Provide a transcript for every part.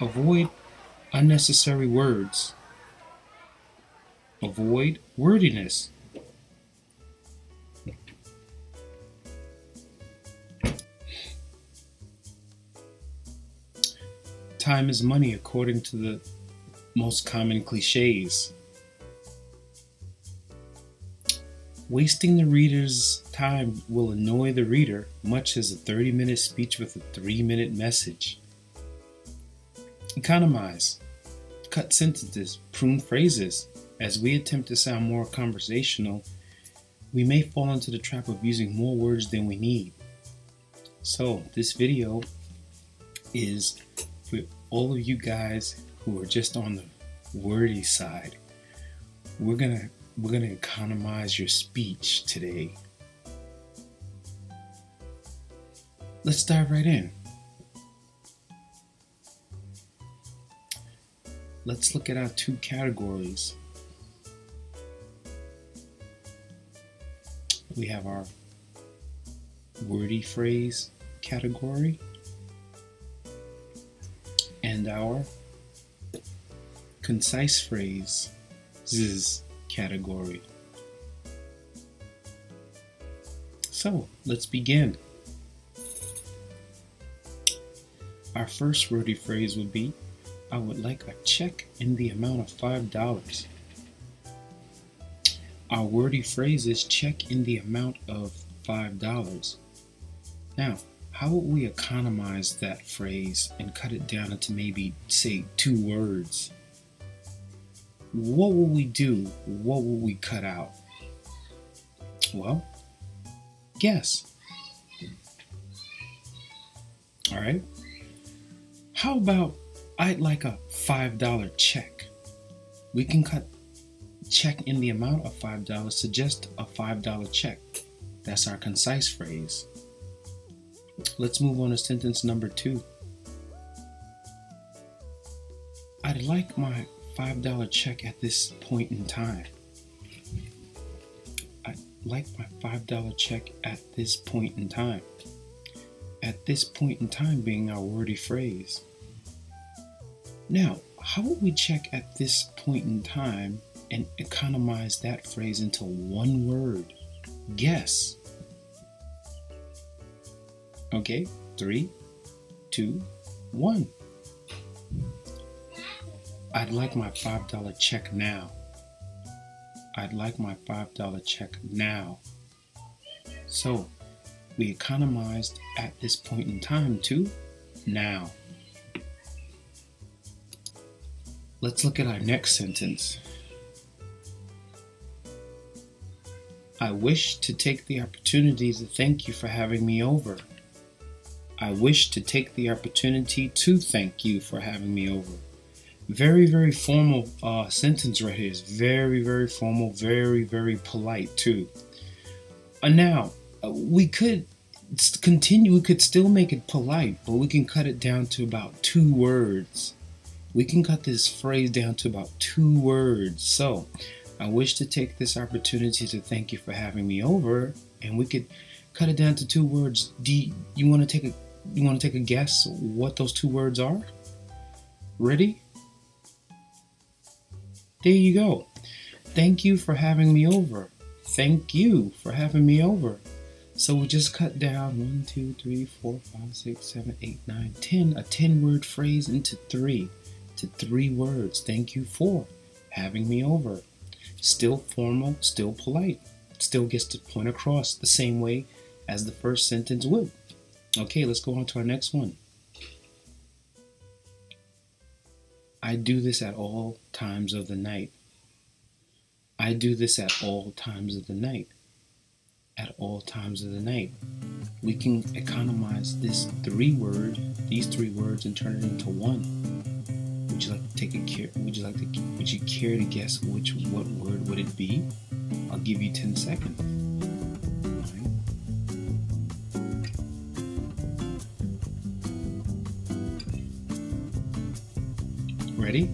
Avoid unnecessary words. Avoid wordiness. Time is money, according to the most common cliches. Wasting the reader's time will annoy the reader, much as a 30-minute speech with a 3-minute message. Economize. Cut sentences, prune phrases. As we attempt to sound more conversational, we may fall into the trap of using more words than we need. So, this video is for all of you guys who are just on the wordy side. We're gonna economize your speech today. Let's dive right in. Let's look at our two categories. We have our wordy phrase category and our concise phrases category. So let's begin. Our first wordy phrase would be, I would like a check in the amount of $5. Our wordy phrase is check in the amount of $5. Now, how would we economize that phrase and cut it down into maybe, say, 2 words? What will we do? What will we cut out? Well, guess. All right. How about I'd like a $5 check? We can cut check in the amount of $5 to just a $5 check. That's our concise phrase. Let's move on to sentence number 2. I'd like my $5 check at this point in time. I'd like my $5 check at this point in time. At this point in time being our wordy phrase. Now, how would we check at this point in time and economize that phrase into 1 word? Guess. Okay, 3, 2, 1. I'd like my $5 check now. I'd like my $5 check now. So, we economized at this point in time to now. Let's look at our next sentence. I wish to take the opportunity to thank you for having me over. I wish to take the opportunity to thank you for having me over. Very, very formal sentence right here. It's very, very formal, very, very polite too. Now, we could continue, we could still make it polite, but we can cut it down to about 2 words. We can cut this phrase down to about 2 words. So, I wish to take this opportunity to thank you for having me over, and we could cut it down to 2 words. Do you want to take a guess what those 2 words are? Ready? There you go. Thank you for having me over. Thank you for having me over. So we just cut down 1, 2, 3, 4, 5, 6, 7, 8, 9, 10, a 10-word phrase into 3 to 3 words. Thank you for having me over. Still formal, still polite. Still gets the point across the same way as the first sentence would. Okay, let's go on to our next one. I do this at all times of the night. I do this at all times of the night. At all times of the night. We can economize this 3 words, these 3 words, and turn it into 1. Would you like to take a care? Would you care to guess what word would it be? I'll give you 10 seconds. Right. Ready?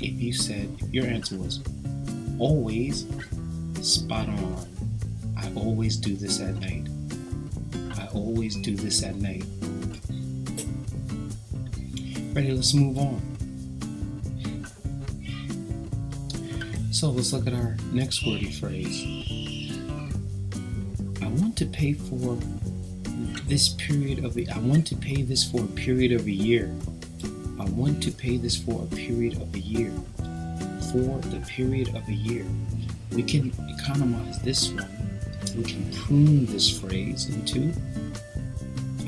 If your answer was always, spot on. I always do this at night. I always do this at night. Ready, let's move on. So let's look at our next wordy phrase. I want to pay for this period of the, I want to pay this for a period of a year. I want to pay this for a period of a year. For the period of a year. We can economize this one. We can prune this phrase into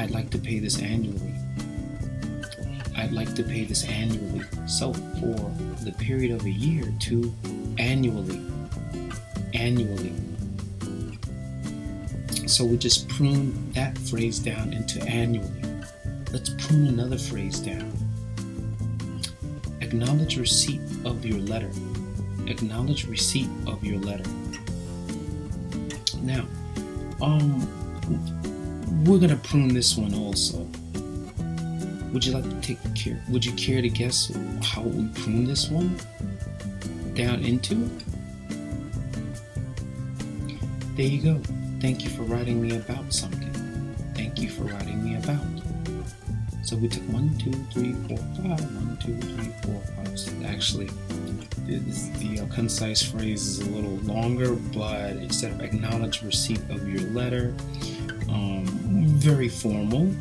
I'd like to pay this annually. I'd like to pay this annually. So for the period of a year to annually. Annually. So we just prune that phrase down into annually. Let's prune another phrase down. Acknowledge receipt of your letter. Acknowledge receipt of your letter. Now, we're gonna prune this one also. Would you like to take a care? Would you care to guess how we prune this one down into? There you go. Thank you for writing me about something. Thank you for writing me about. So we took 1, 2, 3, 4, 5. 1, 2, 3, 4, 5. So actually, the concise phrase is a little longer, but instead of acknowledge receipt of your letter, very formal,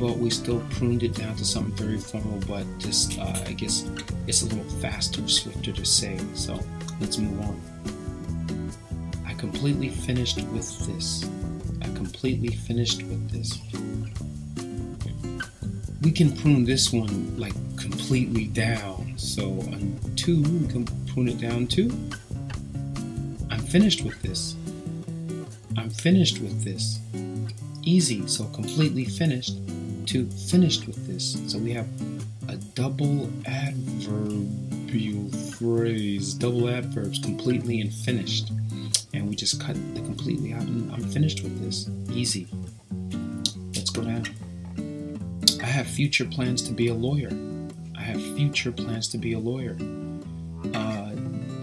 but we still pruned it down to something very formal, but just I guess it's a little faster, swifter to say. So let's move on. I completely finished with this. I completely finished with this. We can prune this one like completely down. So on 2, we can prune it down to I'm finished with this. I'm finished with this. Easy, so completely finished to finished with this. So we have a double adverbial phrase, double adverbs, completely and finished. And we just cut the completely out and I'm finished with this. Easy. Let's go down. I have future plans to be a lawyer. I have future plans to be a lawyer.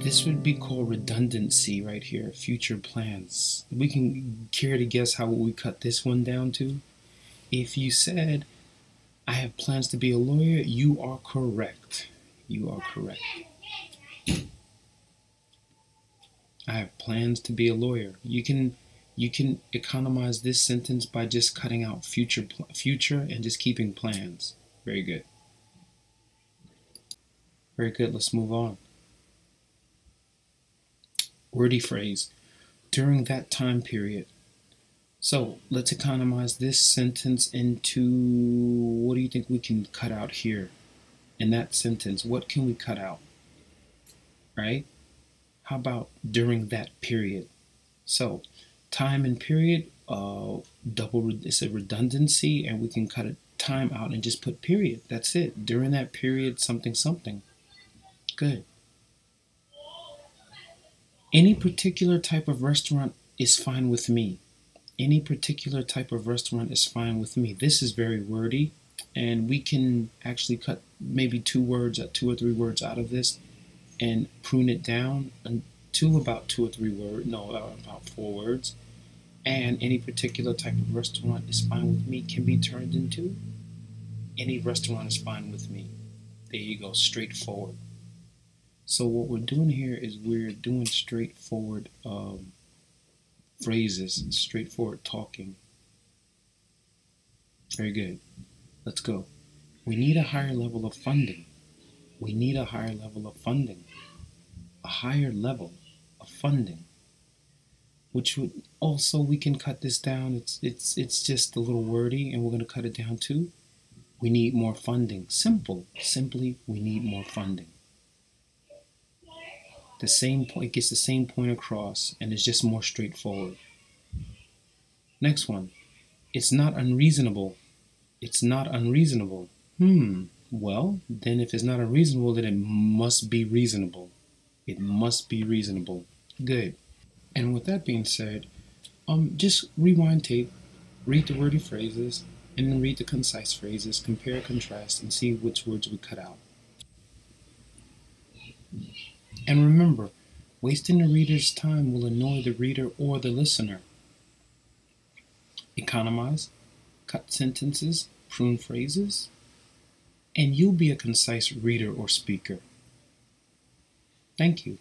This would be called redundancy right here, future plans. We can care to guess how we cut this one down to? If you said, I have plans to be a lawyer, you are correct. You are correct. I have plans to be a lawyer. You can economize this sentence by just cutting out future and just keeping plans. Very good. Very good. Let's move on. Wordy phrase. During that time period. So let's economize this sentence into what do you think we can cut out here? In that sentence, what can we cut out? Right? How about during that period? So time and period, it's a redundancy, and we can cut a time out and just put period. That's it. During that period, something, something. Good. Any particular type of restaurant is fine with me. Any particular type of restaurant is fine with me. This is very wordy, and we can actually cut maybe 2 or 3 words out of this and prune it down to about 2 or 3 words, no, about 4 words. And any particular type of restaurant is fine with me can be turned into any restaurant is fine with me. There you go, straightforward. So what we're doing here is we're doing straightforward phrases and straightforward talking. Very good. Let's go. We need a higher level of funding. We need a higher level of funding. A higher level of funding. Which would also, we can cut this down. It's just a little wordy, and we're going to cut it down to we need more funding. Simple. Simply, we need more funding. The same point, it gets the same point across, and it's just more straightforward. Next one. It's not unreasonable. It's not unreasonable. Well, then if it's not unreasonable, then it must be reasonable. It must be reasonable. Good. And with that being said, just rewind tape, read the wordy phrases, and then read the concise phrases, compare, contrast, and see which words we cut out. And remember, wasting the reader's time will annoy the reader or the listener. Economize, cut sentences, prune phrases, and you'll be a concise reader or speaker. Thank you.